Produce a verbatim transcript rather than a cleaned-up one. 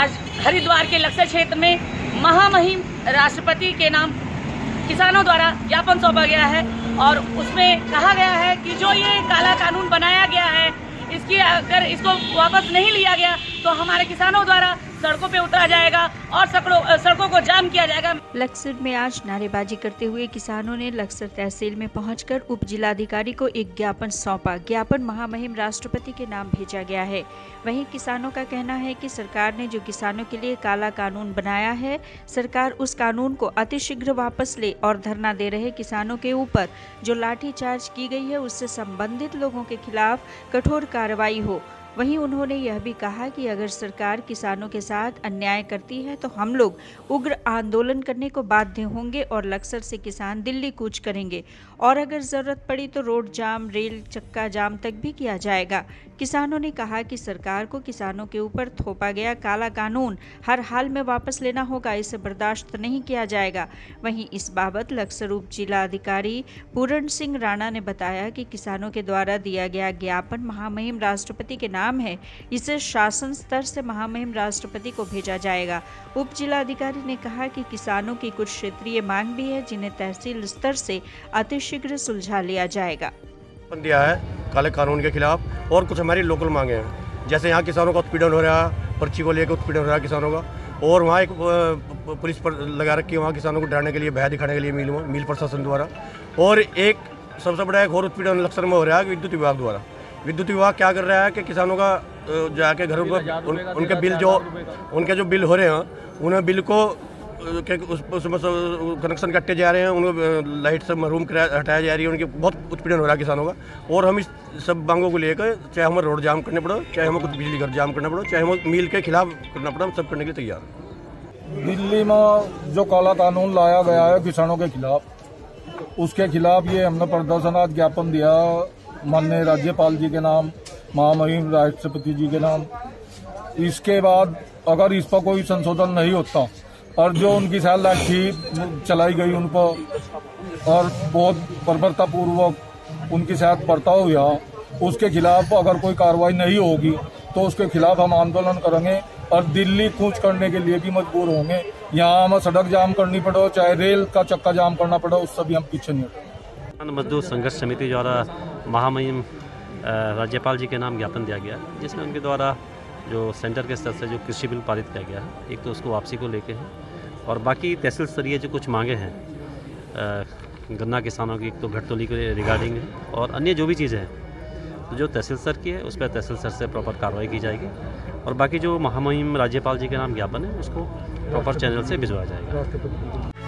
आज हरिद्वार के लक्सर क्षेत्र में महामहिम राष्ट्रपति के नाम किसानों द्वारा ज्ञापन सौंपा गया है और उसमें कहा गया है कि जो ये काला कानून बनाया गया है इसकी अगर इसको वापस नहीं लिया गया तो हमारे किसानों द्वारा सड़कों पे उतरा जाएगा और सड़कों को जाम किया जाएगा। लक्सर में आज नारेबाजी करते हुए किसानों ने लक्सर तहसील में पहुंचकर उप जिलाधिकारी को एक ज्ञापन सौंपा। ज्ञापन महामहिम राष्ट्रपति के नाम भेजा गया है। वहीं किसानों का कहना है कि सरकार ने जो किसानों के लिए काला कानून बनाया है, सरकार उस कानून को अतिशीघ्र वापस ले और धरना दे रहे किसानों के ऊपर जो लाठीचार्ज की गई है उससे संबंधित लोगों के खिलाफ कठोर कार्रवाई हो। वहीं उन्होंने यह भी कहा कि अगर सरकार किसानों के साथ अन्याय करती है तो हम लोग उग्र आंदोलन करने को बाध्य होंगे और लक्सर से किसान दिल्ली कूच करेंगे और अगर ज़रूरत पड़ी तो रोड जाम, रेल चक्का जाम तक भी किया जाएगा। किसानों ने कहा कि सरकार को किसानों के ऊपर थोपा गया काला कानून हर हाल में वापस लेना होगा, इसे बर्दाश्त नहीं किया जाएगा। वहीं इस बाबत लक्सर उप जिलाधिकारी पूरन सिंह राणा ने बताया कि किसानों के द्वारा दिया गया ज्ञापन महामहिम राष्ट्रपति के नाम है, इसे शासन स्तर से महामहिम राष्ट्रपति को भेजा जाएगा। उप जिलाधिकारी ने कहा कि किसानों की कुछ क्षेत्रीय मांग भी है जिन्हें तहसील स्तर से अतिशीघ्र सुलझा लिया जाएगा। दिया है काले कानून के खिलाफ और कुछ हमारी लोकल मांगे हैं, जैसे यहाँ किसानों का उत्पीड़न हो रहा है, पर्ची को लेकर उत्पीड़न हो रहा है किसानों का, और वहाँ एक पुलिस पर लगा रखी है वहाँ किसानों को डराने के लिए, भय दिखाने के लिए मिल मिल प्रशासन द्वारा। और एक सबसे बड़ा एक और उत्पीड़न लक्सर में हो रहा है विद्युत विभाग द्वारा। विद्युत विभाग क्या कर रहा है कि किसानों का जाके घरों पर उन, उनके बिल जो उनके जो बिल हो रहे हैं उन्हें बिल को उसमें कनेक्शन कटे जा रहे हैं, उनको लाइट से महरूम हटाया जा रही है, उनके बहुत उत्पीड़न हो रहा है किसानों का। और हम इस सब मांगों को लेकर चाहे हमें रोड जाम करने पड़ो, चाहे हमें कुछ बिजली घर जाम करना पड़ो, चाहे हमें मिल के खिलाफ करना पड़ो, हम सब करने के लिए तैयार हैं। दिल्ली में जो काला कानून लाया गया है किसानों के खिलाफ, उसके खिलाफ ये हमने प्रदर्शन आज ज्ञापन दिया माननीय राज्यपाल जी के नाम, महामहिम राष्ट्रपति जी के नाम। इसके बाद अगर इस पर कोई संशोधन नहीं होता और जो उनकी साल लाठी चलाई गई उनको और बहुत बर्बरतापूर्वक उनके साथ बर्ताव हुआ, उसके खिलाफ अगर कोई कार्रवाई नहीं होगी तो उसके खिलाफ हम आंदोलन करेंगे और दिल्ली कूच करने के लिए भी मजबूर होंगे। यहाँ हमें सड़क जाम करनी पड़ो, चाहे रेल का चक्का जाम करना पड़ो, उससे भी हम पीछे नहीं हटेंगे। किसान मजदूर संघर्ष समिति द्वारा महामहिम राज्यपाल जी के नाम ज्ञापन दिया गया, जिसमें उनके द्वारा जो सेंटर के स्तर से जो कृषि बिल पारित किया गया है, एक तो उसको वापसी को लेके है और बाकी तहसील स्तरीय जो कुछ मांगे हैं गन्ना किसानों की, एक तो घटतौली के रिगार्डिंग है और अन्य जो भी चीज़ें हैं जो तहसील स्तर की है उस पर तहसील स्तर से प्रॉपर कार्रवाई की जाएगी और बाकी जो महामहिम राज्यपाल जी के नाम ज्ञापन है उसको प्रॉपर चैनल से भिजवाया जाएगा।